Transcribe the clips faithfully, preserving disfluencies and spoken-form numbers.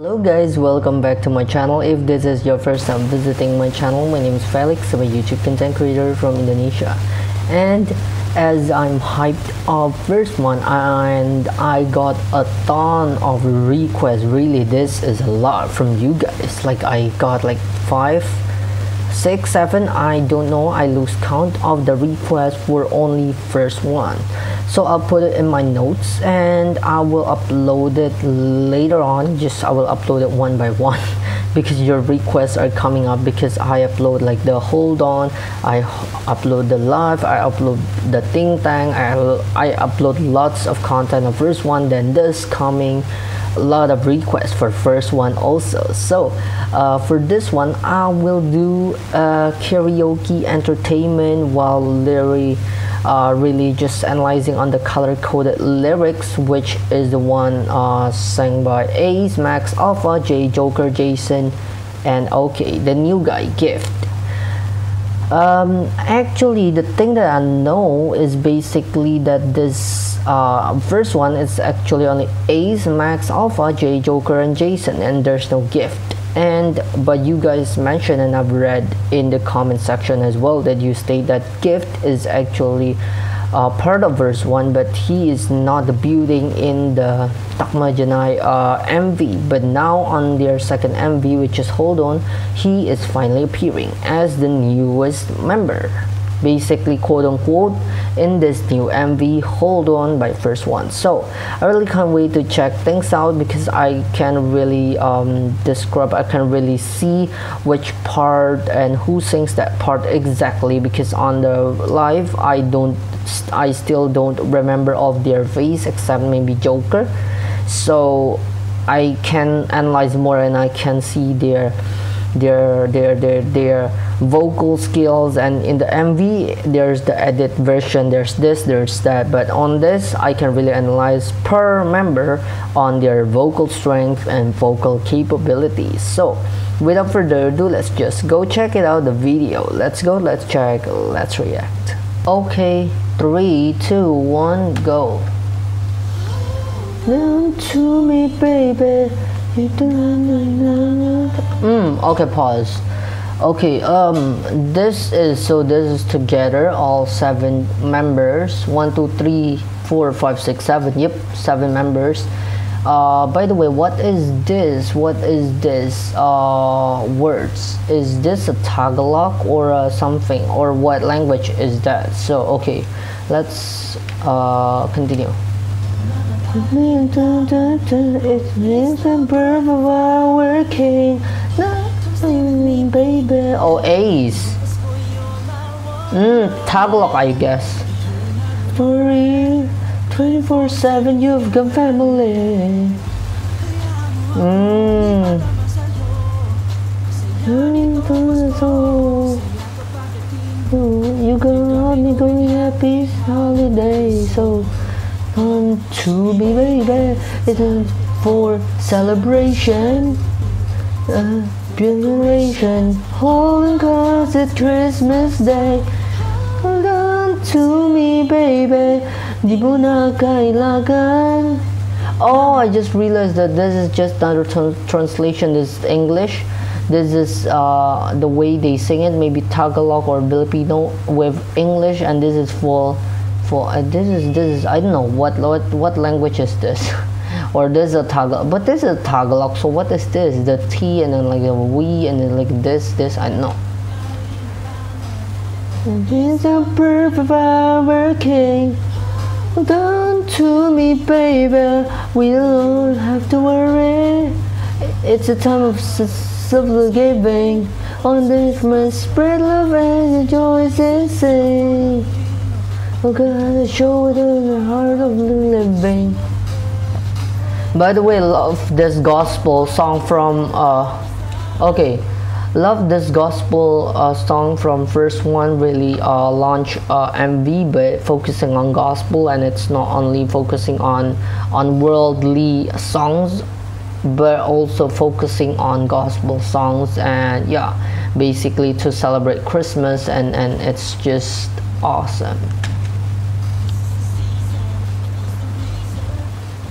Hello guys, welcome back to my channel. If this is your first time visiting my channel, my name is Felix. I'm a YouTube content creator from Indonesia, and as I'm hyped up first one, and I got a ton of requests. Really, this is a lot from you guys. Like I got like five, six, seven, I don't know, I lose count of the request for only first one. So I'll put it in my notes and I will upload it later on. Just I will upload it one by one because your requests are coming up, because I upload like the Hold On, I upload the live, I upload the Think Tank, I, I upload lots of content of first one. Then this coming a lot of requests for first one also. So uh, for this one I will do uh, karaoke entertainment while Larry uh, really just analyzing on the color-coded lyrics, which is the one uh, sang by Ace Max, Alpha J, Joker, Jason, and okay, the new guy Gift. Um, actually the thing that I know is basically that this uh, first one is actually only Ace, Max, Alpha, J, Joker, and Jason, and there's no Gift. And but you guys mentioned, and I've read in the comment section as well, that you state that Gift is actually uh, part of verse one, but he is not debuting in the Ttak Maja Nuh uh, M V, but now on their second M V, which is Hold On, he is finally appearing as the newest member, basically quote unquote, in this new M V Hold On by first one. So I really can't wait to check things out, because I can really um, describe, I can really see which part and who sings that part exactly, because on the live I don't, I still don't remember of their face except maybe Joker. So I can analyze more and I can see their their their their their vocal skills. And in the M V there's the edit version, there's this, there's that, but on this I can really analyze per member on their vocal strength and vocal capabilities. So without further ado, let's just go check it out, the video. Let's go, let's check, let's react. Okay, three, two, one, go. Down to me, baby. Mm, okay, pause. Okay, um, this is, so this is together, all seven members. One, two, three, four, five, six, seven. Yep, seven members. Uh, by the way, what is this? What is this? Uh, words. Is this a Tagalog or uh, something? Or what language is that? So, okay, let's uh, continue. It's this a birth of our working. Baby. Oh, Ace. Mm, Tagalog, I guess. For real, twenty-four seven, you've got family. Mm. You got me going happy holiday. So. Um, to be baby, it is for celebration, uh, generation, holding cause it's Christmas Day. Hold on to me, baby, di mo na kailangan. Oh, I just realized that this is just another translation. This is English. This is uh, the way they sing it, maybe Tagalog or Filipino with English, and this is for. For, uh, this is this is I don't know what what, what language is this, or this is a Tagalog, but this is a Tagalog. So what is this? The T and then like a we and then like this this I don't know. It's a birth of our king. Hold on to me, baby. We don't have to worry. It's a time of simple giving. On this must spread love and joy and sing. We're gonna show the heart of the living. By the way, love this gospel song from uh okay love this gospel uh, song from first one really uh launch uh M V, but focusing on gospel, and it's not only focusing on on worldly songs but also focusing on gospel songs, and yeah, basically to celebrate Christmas, and and it's just awesome.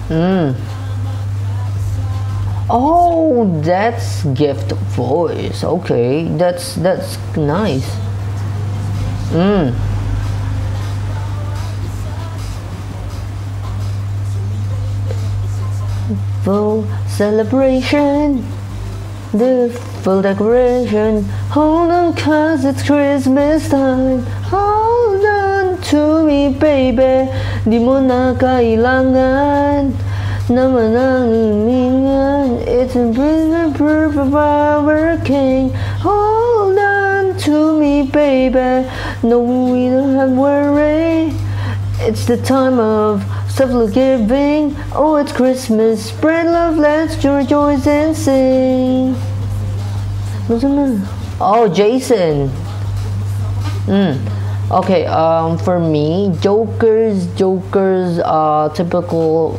Mm. Oh, that's Gift voice. Okay, that's that's nice. Mm. Full celebration, the full decoration. Hold on, cause it's Christmas time. Hold on to me, baby. Di mo na kailangan naman ang hilingan. It's a prisoner proof of our king. Hold on to me, baby. No, we don't have worry. It's the time of self-giving. Oh, it's Christmas. Spread love, let's rejoice and sing. Oh, Jason. Mm. Okay. Um, for me, Joker's Joker's uh typical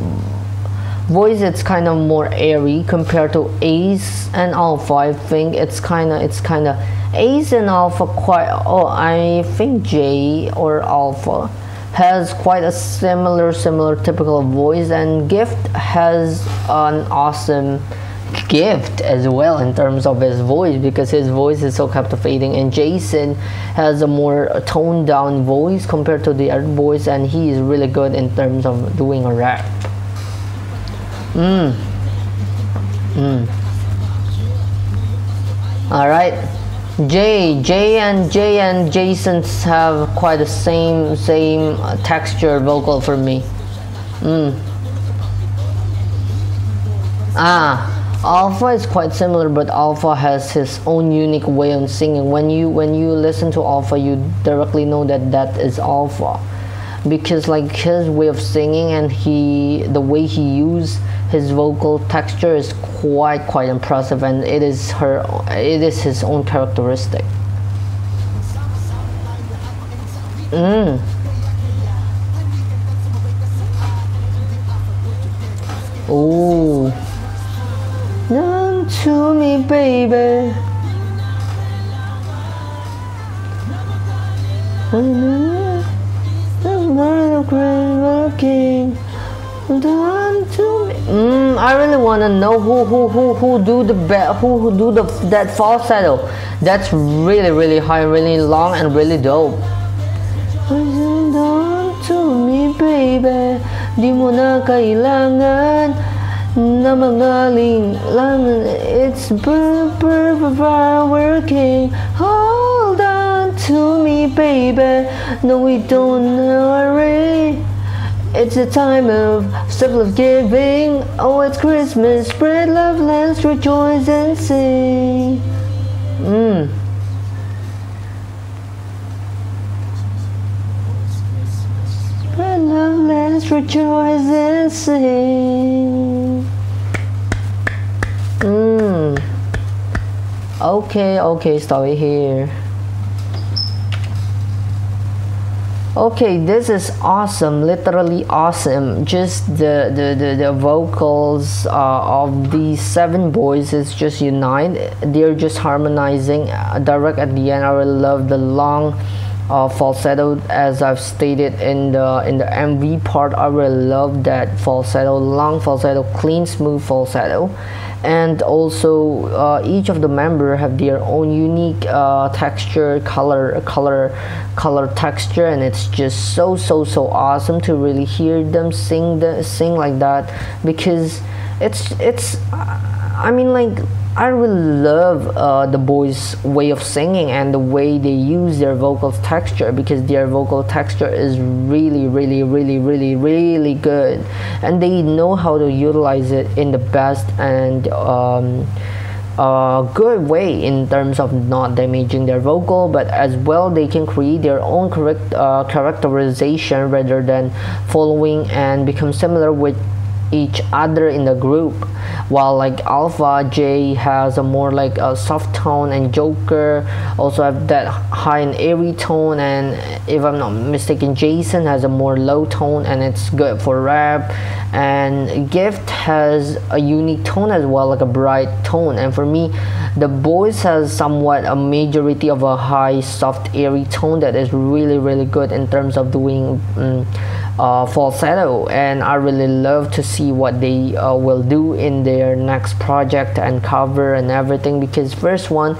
voice. It's kind of more airy compared to Ace and Alpha. I think it's kind of it's kind of Ace and Alpha quite. Oh, I think J or Alpha has quite a similar similar typical voice, and Gift has an awesome gift as well in terms of his voice, because his voice is so captivating. And Jason has a more toned down voice compared to the other boys, and he is really good in terms of doing a rap. mm. Mm. All right, J, J and J and Jason's have quite the same same texture vocal for me. Mm. Ah, Alpha is quite similar, but Alpha has his own unique way of singing. When you when you listen to Alpha, you directly know that that is Alpha, because like his way of singing and he the way he uses his vocal texture is quite quite impressive, and it is her it is his own characteristic. Mm. Ooh. Run to me, baby. Mm, I really want to know who who who who do the who who do the that falsetto. That's really really high, really long, and really dope. Hold on to me, baby. Di mo na kailangan na magaling lang. It's perfect for working. Hold on to me, baby. No, we don't worry. It's a time of self-giving. Oh, it's Christmas. Spread love, let's rejoice and sing. Mm. Spread love, let's rejoice and sing. Mm. Okay, okay, stop it here. Okay, this is awesome, literally awesome. Just the the, the, the vocals uh, of these seven boys is just unite. They're just harmonizing direct at the end. I really love the long uh, falsetto, as I've stated in the in the M V part. I really love that falsetto, long falsetto, clean, smooth falsetto. And also uh, each of the member have their own unique uh, texture, color color color texture, and it's just so so so awesome to really hear them sing the sing like that, because it's it's I mean, like, I really love uh, the boys' way of singing and the way they use their vocal texture, because their vocal texture is really, really, really, really, really good, and they know how to utilize it in the best and um, uh, good way in terms of not damaging their vocal, but as well they can create their own correct uh, characterization rather than following and become similar with each other in the group. While like Alpha J has a more like a soft tone, and Joker also have that high and airy tone, and if I'm not mistaken, Jason has a more low tone and it's good for rap, and Gift has a unique tone as well, like a bright tone. And for me, the boys has somewhat a majority of a high soft airy tone that is really really good in terms of doing um, uh, falsetto, and I really love to see what they uh, will do in their next project and cover and everything, because first one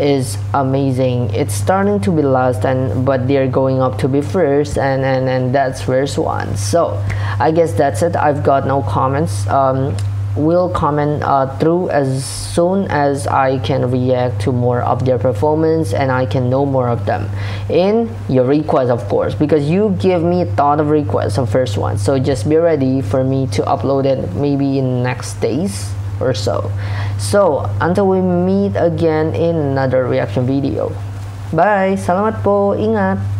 is amazing. It's starting to be last, and but they're going up to be first, and and and that's first one. So I guess that's it. I've got no comments. um will comment uh, through as soon as I can react to more of their performance and I can know more of them in your request, of course, because you give me a ton of requests on first one. So just be ready for me to upload it maybe in next days or so. So until we meet again in another reaction video, bye. Salamat po, ingat.